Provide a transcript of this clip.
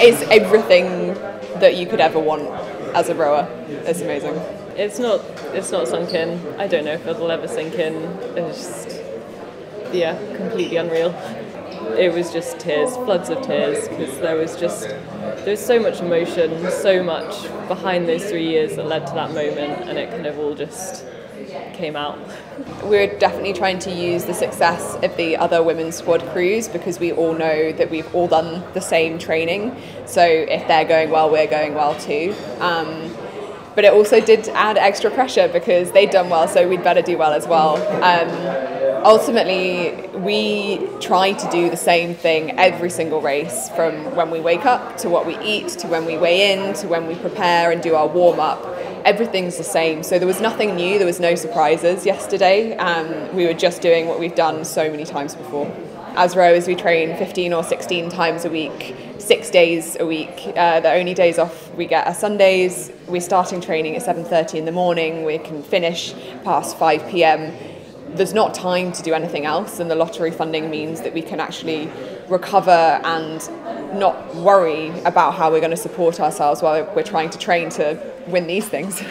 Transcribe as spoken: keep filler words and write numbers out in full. it's everything that you could ever want as a rower. It's amazing. It's not it's not sunk in. I don't know if it'll ever sink in. It's just, yeah, completely unreal. It was just tears, floods of tears, because there was just there was so much emotion, so much behind those three years that led to that moment, and it kind of all just came out. We're definitely trying to use the success of the other women's squad crews, because we all know that we've all done the same training, so if they're going well, we're going well too. Um, but it also did add extra pressure, because they'd done well, so we'd better do well as well. Um, Ultimately, we try to do the same thing every single race, from when we wake up, to what we eat, to when we weigh in, to when we prepare and do our warm-up. Everything's the same, so there was nothing new, there was no surprises yesterday. Um, we were just doing what we've done so many times before. As rowers, we train fifteen or sixteen times a week, six days a week. Uh, the only days off we get are Sundays. We're starting training at seven thirty in the morning, we can finish past five p m There's not time to do anything else, and the lottery funding means that we can actually recover and not worry about how we're going to support ourselves while we're trying to train to win these things.